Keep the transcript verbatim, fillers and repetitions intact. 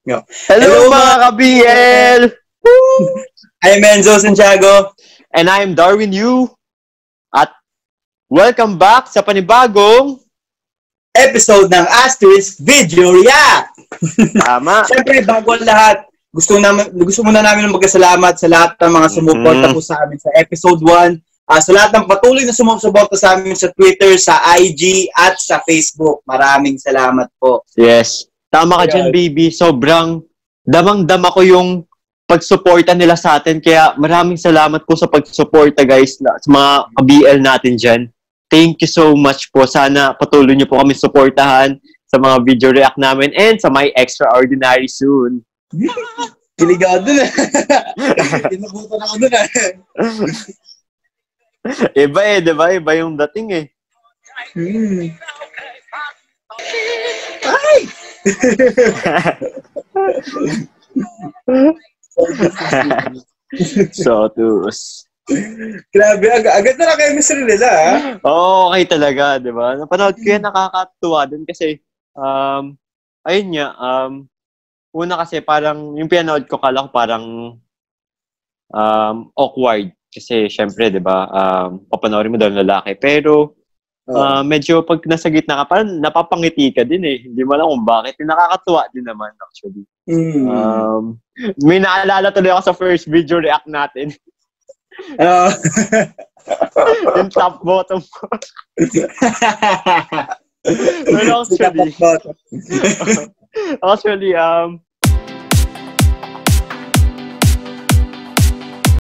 Hello, Hello mga ka-B L! I'm Enzo Santiago. And I'm Darwin Yu. At welcome back sa panibagong episode ng Asterisk Video React! Tama. Siyempre, bago ang lahat, gusto, naman, gusto muna namin magkasalamat sa lahat ng mga sumuporta mm-hmm. po sa amin sa episode one. Uh, sa lahat ng patuloy na sumusuporta sa amin sa Twitter, sa I G, at sa Facebook. Maraming salamat po. Yes. Tama ka dyan, baby. Sobrang damang-dama ko yung pagsuporta nila sa atin. Kaya maraming salamat po sa pagsuporta, guys, sa mga B L natin dyan. Thank you so much po. Sana patuloy niyo po kami suportahan sa mga video react namin and sa my Extraordinary soon. Kiligado na. Tinabutan ako dun, ah. Iba eh, di ba? Iba yung dating eh. Hmm. Ay! Sotus. Grabe, ag agad na lang kayo mismo nila, ha? Oo, okay talaga, di ba? Napanood ko yan, nakakatuwa dun kasi, um, ayun nga, um, una kasi parang, yung pinanood ko kala ko parang um, awkward. Kasi, syempre, di ba, um, papanoorin mo daw ng lalaki. Pero, uh, medyo pag nasa gitna ka, parang napapangiti ka din eh. Hindi mo alam kung bakit. Nakakatuwa din naman, actually. Mm. Um, may naalala tuloy ako sa first video react natin. Uh. Yung top bottom ko. But actually, actually, um,